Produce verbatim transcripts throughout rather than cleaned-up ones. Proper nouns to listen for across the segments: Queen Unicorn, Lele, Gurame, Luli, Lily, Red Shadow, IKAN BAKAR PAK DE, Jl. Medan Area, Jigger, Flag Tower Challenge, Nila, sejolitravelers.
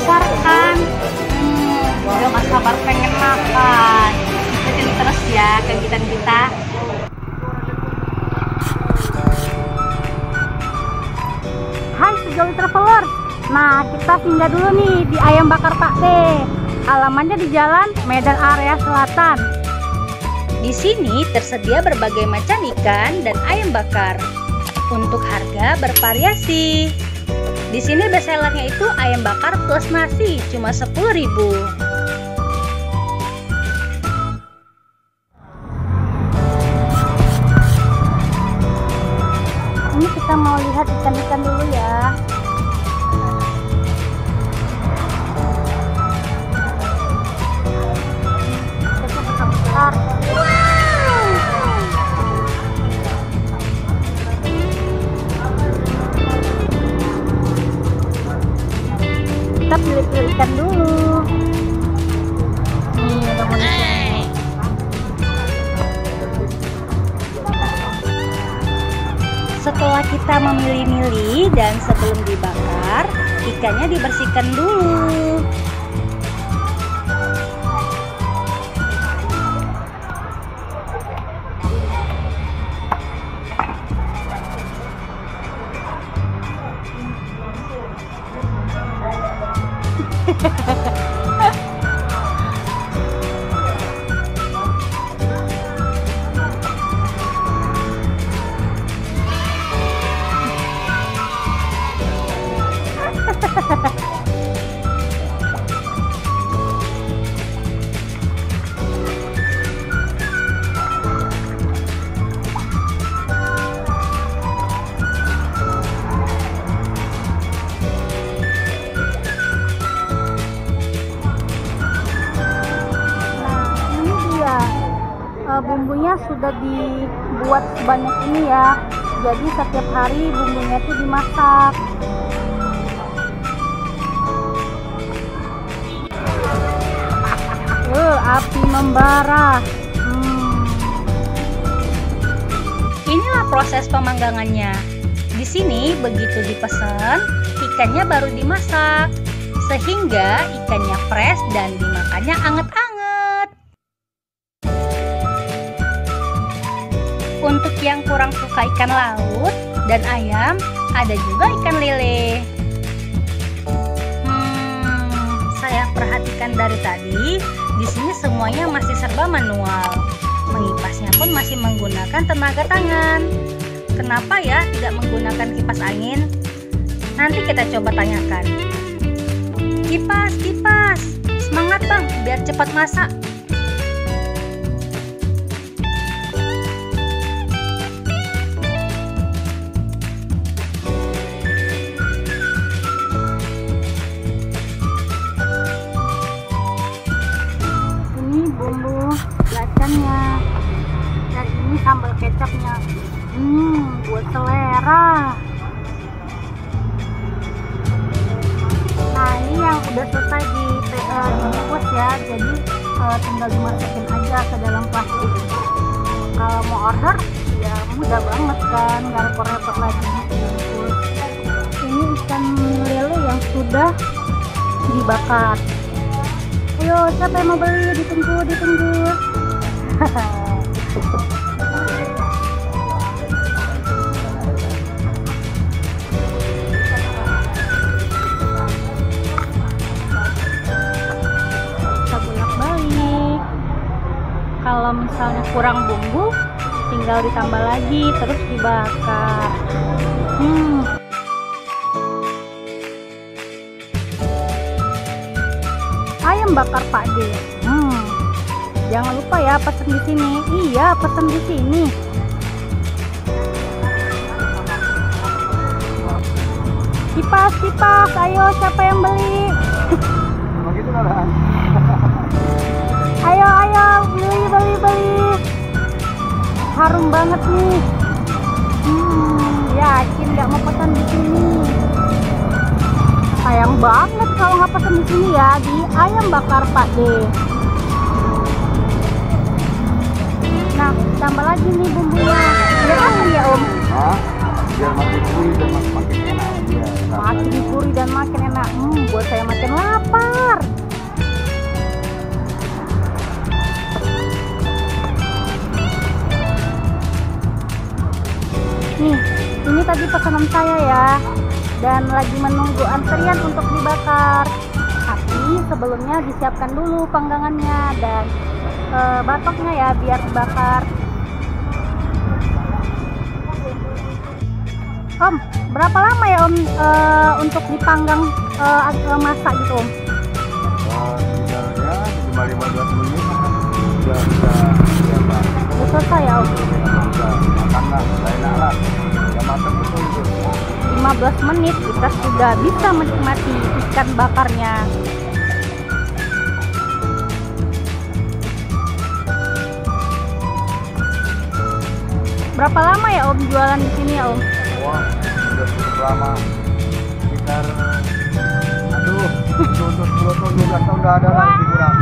lapar kan, hmm, udah gak sabar pengen makan. Ikutin terus ya kegiatan kita. Hai sejoli traveler, nah kita singgah dulu nih di Ayam Bakar Pak De. Alamannya di Jalan Medan Area Selatan. Di sini tersedia berbagai macam ikan dan ayam bakar. Untuk harga bervariasi. Di sini best sellernya itu ayam bakar plus nasi, cuma sepuluh ribu. Ini kita mau lihat ikan-ikan dulu ya. Kita pilih-pilih ikan dulu. Nih, udah mau dikasih. Setelah kita memilih-milih dan sebelum dibakar, ikannya dibersihkan dulu. Bumbunya sudah dibuat sebanyak ini ya, jadi setiap hari bumbunya itu dimasak. Uh, api membara. hmm. Inilah proses pemanggangannya. Di sini begitu dipesan, ikannya baru dimasak sehingga ikannya fresh dan dimakannya anget-anget. Untuk yang kurang suka ikan laut dan ayam, ada juga ikan lele. Hmm, saya perhatikan dari tadi, di sini semuanya masih serba manual. Mengipasnya pun masih menggunakan tenaga tangan. Kenapa ya tidak menggunakan kipas angin? Nanti kita coba tanyakan. Kipas, kipas, semangat bang, biar cepat masak. Dan ini sambal kecapnya, hmm, buat selera. Nah ini yang udah selesai di dikukus ya, jadi uh, tinggal dimasukin aja ke dalam plastik. Kalau mau order, ya mudah banget kan, nggak repot-repot lagi. Ini ikan lele yang sudah dibakar. Ayo siapa yang mau beli? Ditunggu, ditunggu. Kita bolak-balik. Kalau misalnya kurang bumbu, tinggal ditambah lagi terus dibakar. Hmm. Ayam bakar Pak De. Hmm. Jangan lupa ya pesen di sini. Iya, pesen di sini. Kipas, kipas, ayo siapa yang beli? Ayo, ayo beli, beli, beli. Harum banget nih. Hmm, yakin nggak mau pesen di sini? Sayang banget kalau nggak pesen di sini ya, di Ayam Bakar Pak De. Nah, tambah lagi nih bumbunya. Udah asli ya Om? biar makin gurih dan makin enak ya, makin gurih dan makin enak. Hmm, buat saya makin lapar. Nih, ini tadi pesanan saya ya, dan lagi menunggu antrian untuk dibakar. Tapi sebelumnya disiapkan dulu panggangannya dan e, batoknya ya biar dibakar. Om, berapa lama ya Om e, untuk dipanggang e, masak gitu Om? Oh, misalnya cuma lima belas menit sudah bisa dimakan. Sudah selesai ya Om? Sudah makan lah, lain alat. Sudah matang betul itu. lima belas menit kita sudah bisa menikmati ikan bakarnya. Berapa lama ya Om jualan di sini ya Om? Wah, sudah cukup lama, sekitar aduh, sepuluh tahun, dua belas tahun udah ada lah, lebih kurang.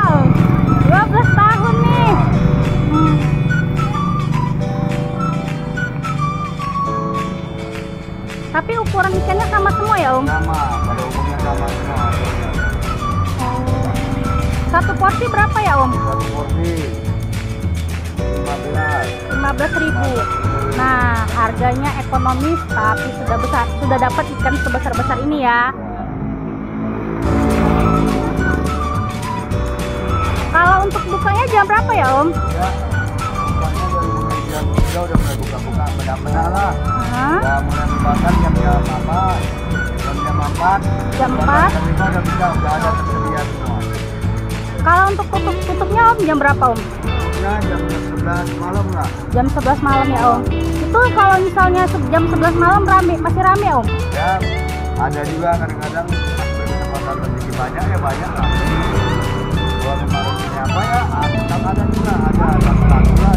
dua belas tahun nih. Hmm. Tapi ukuran ikannya sama semua ya Om? Sama, pada umumnya sama semua. Oh. Satu porsi berapa ya Om? Satu porsi lima belas ribu. Nah, harganya ekonomis tapi sudah besar, sudah dapat ikan sebesar-besar ini ya. Kalau untuk bukanya jam berapa ya Om? Ya, bukanya dari mulai jam tiga udah mulai buka-buka, benar-benar lah. Udah mulai dibakar jam jam empat, jam empat, jam lima udah bisa, udah ada tersedia semua. Kalau untuk tutup-tutupnya Om jam berapa Om? Ya, jam sebelas malam lah. Jam sebelas malam ya Om. Itu kalau misalnya jam sebelas malam rame, masih rame Om? Ya, ada juga kadang-kadang kesempatan rezeki banyak ya banyak lah. Kalau memang ini apa ya, ada juga ada satu-satu lah.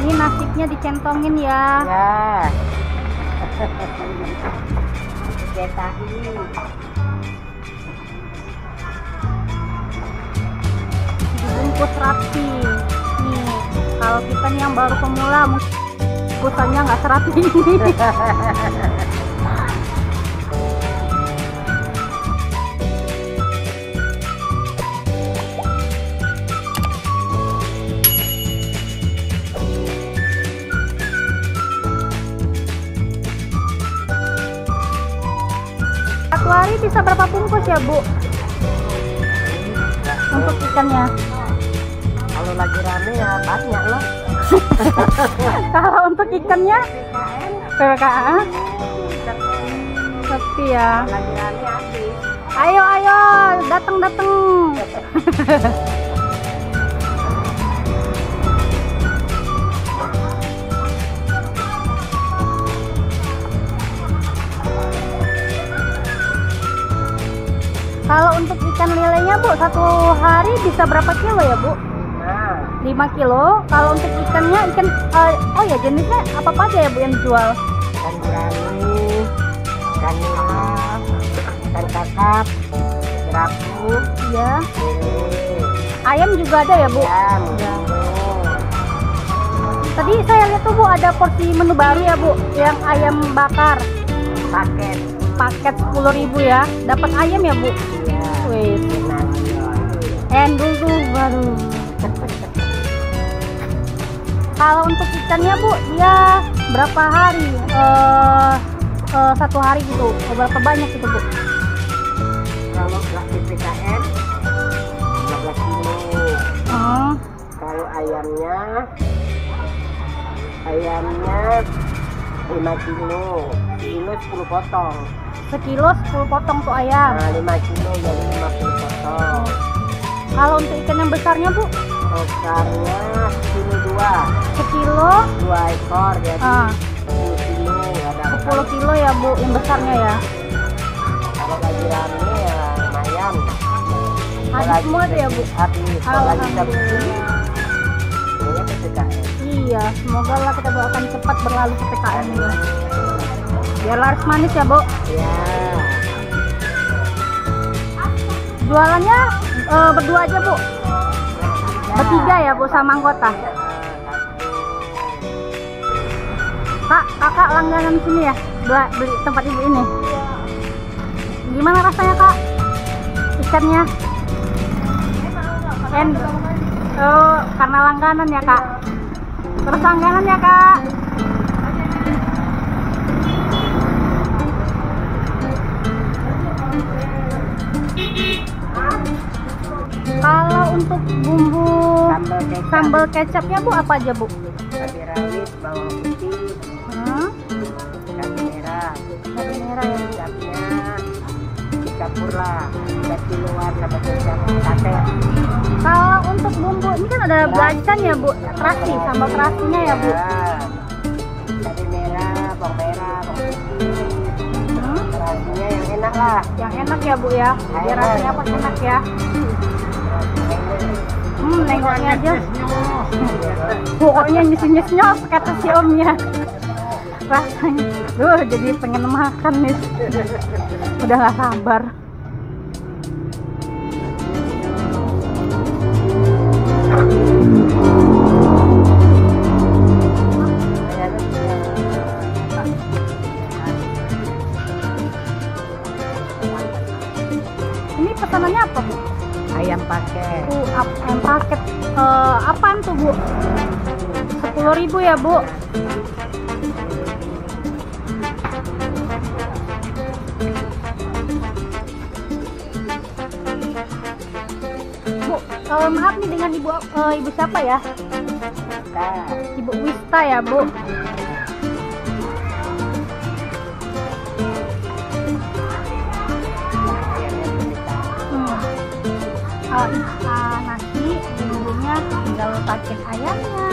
Ini nasiknya dicentongin ya. Ya. Dicetahin. Dibungkus rapi. Nih, kalau kita nih yang baru pemula, bungkusannya nggak serapi ini. Satu hari bisa berapa bungkus ya Bu? Untuk ikannya kalau lagi rame ya banyak loh. Kalau untuk ikannya P K A sepi ya, lagi rame habis. Ayo ayo datang datang. Kalau untuk ikan lelenya Bu, satu hari bisa berapa kilo ya Bu? lima kilo. Kalau untuk ikannya, ikan uh, oh ya jenisnya apa aja ya Bu yang dijual? Ikan gurami, ikan nila, ikan kakap, kerapu, ya. Ini. Ayam juga ada ya Bu? Ayam. Ya. Tadi saya lihat tuh Bu ada porsi menu baru ya Bu, yang ayam bakar paket. Paket sepuluh ribu ya. Dapat ayam ya Bu? Wih, endul tuh baru. Kalau untuk ikannya Bu, dia berapa hari? Uh, uh, satu hari gitu, berapa banyak itu Bu? Kalau di P K N lima belas kilo. Uh. Kalau ayamnya, ayamnya lima kilo, kilo sepuluh potong. Sekilo sepuluh potong tuh ayam. Nah, lima kilo jadi lima puluh potong. Kalau untuk ikan yang besarnya Bu? Besarnya satu kilo dua. Sekilo? dua ekor jadi ah. sepuluh kilo. sepuluh kilo ya Bu yang besarnya ya. Kalau lagi rame ya lumayan. Habis semua tuh ya Bu? Habis. Kalau lagi terpilih ya P K N. Iya, semoga lah kita doakan cepat berlalu ke P K N ya. Biar laris manis ya Bu. Iya. Jualannya e, berdua aja Bu. Bertiga ya Bu sama anggota. Kak, kakak langganan sini ya, beli tempat ibu ini. Gimana rasanya kak? Ikannya? En, oh karena langganan ya kak. Terus langganan ya kak. Kalau untuk bumbu sambal kecap, sambal kecapnya Bu apa aja Bu? Cabai rawit, bawang putih, hmm? cabai merah, cabai merah ya kecapnya dicampur lah, dari luar sama kecap sate. Kalau untuk bumbu ini kan ada belacan ya Bu, terasi, sambal terasinya ya Bu. Cabai merah, bawang merah, bawang putih, hmm? terasinya yang enak lah. Yang enak ya Bu ya, biar rasanya pun enak ya. Hmm, nengoknya aja. Pokoknya nyus-nyus-nyos kata si omnya. Rasanya, duh jadi pengen makan nih. Udah gak sabar. Ini pesanannya apa Bu? Ayam paket. Uh, ayam paket. Uh, apaan tuh Bu? sepuluh ribu ya Bu. Bu, uh, maaf nih dengan ibu uh, ibu siapa ya? Wista. Ibu Wista ya Bu. Uh, nanti bumbunya tinggal pakai ayamnya.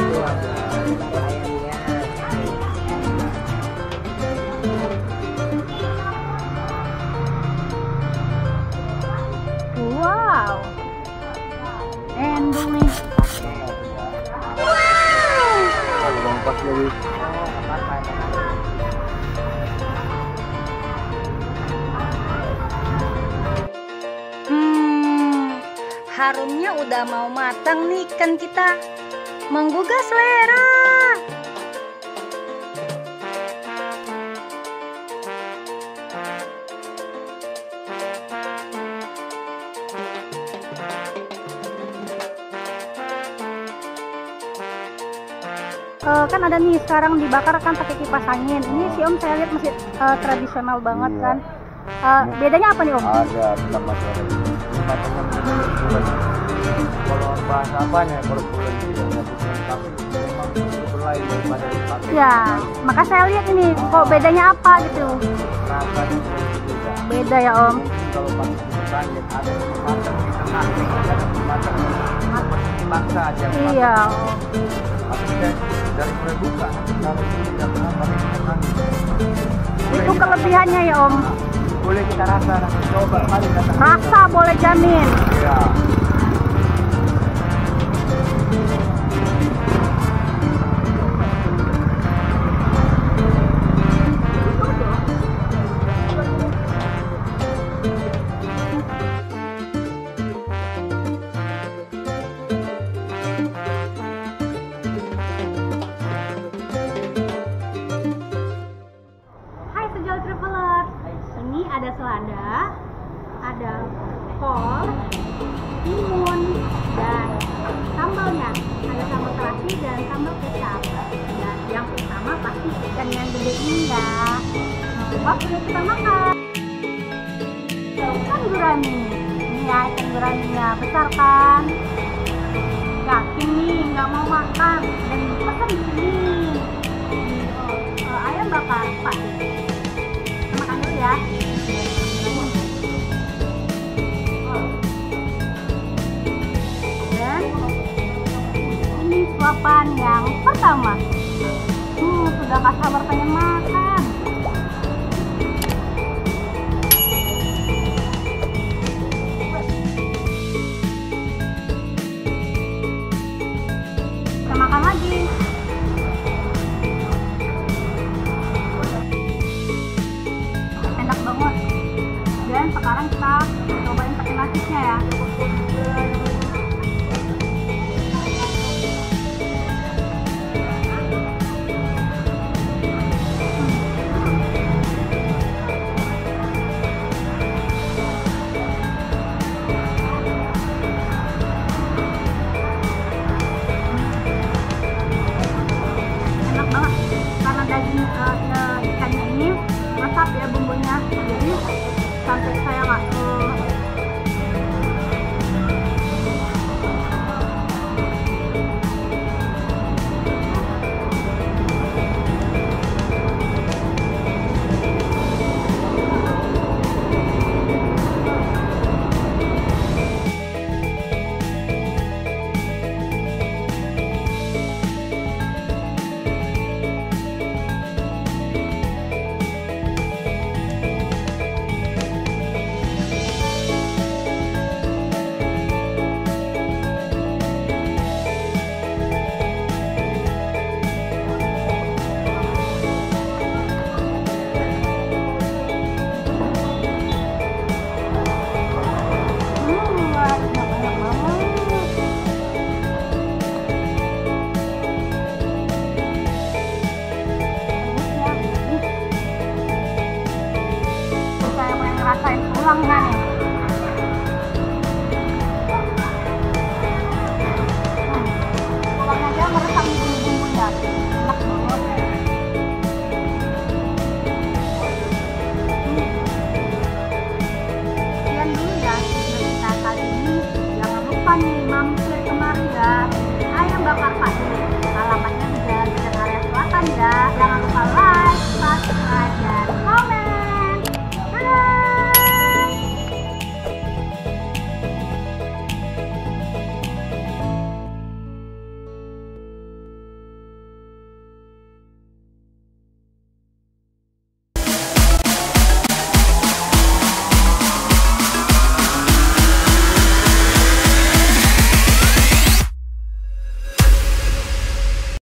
Wow, endul nih. Wow. Harumnya udah mau matang nih ikan kita, menggugah selera. Uh, kan ada nih sekarang dibakar kan pakai kipas angin. Ini si Om saya lihat masih uh, tradisional banget iya. kan. Uh, bedanya apa nih Om? Ada lemak goreng. Kalau bahasa apa nih, kalau bulan ya, maka saya lihat ini kok bedanya apa gitu. Beda ya Om. Kalau ada iya. Itu kelebihannya ya Om. Boleh kita rasa, rasa coba kali datang. Rasa boleh jamin. Ya. Ada selada, ada kol, timun, dan sambalnya. Ada sambal terasi dan sambal kecap. Dan yang utama pasti ikan yang gede ini ya. Waktu oh, kita makan. Ikan gurami. Ini ya ikan guraminya besar kan. Yakin nih nggak mau makan dan pesan di sini. Oh, ayam bakar Pak De. Makan dulu ya. Suapan yang pertama, hmm, sudah gak sabar pengen makan.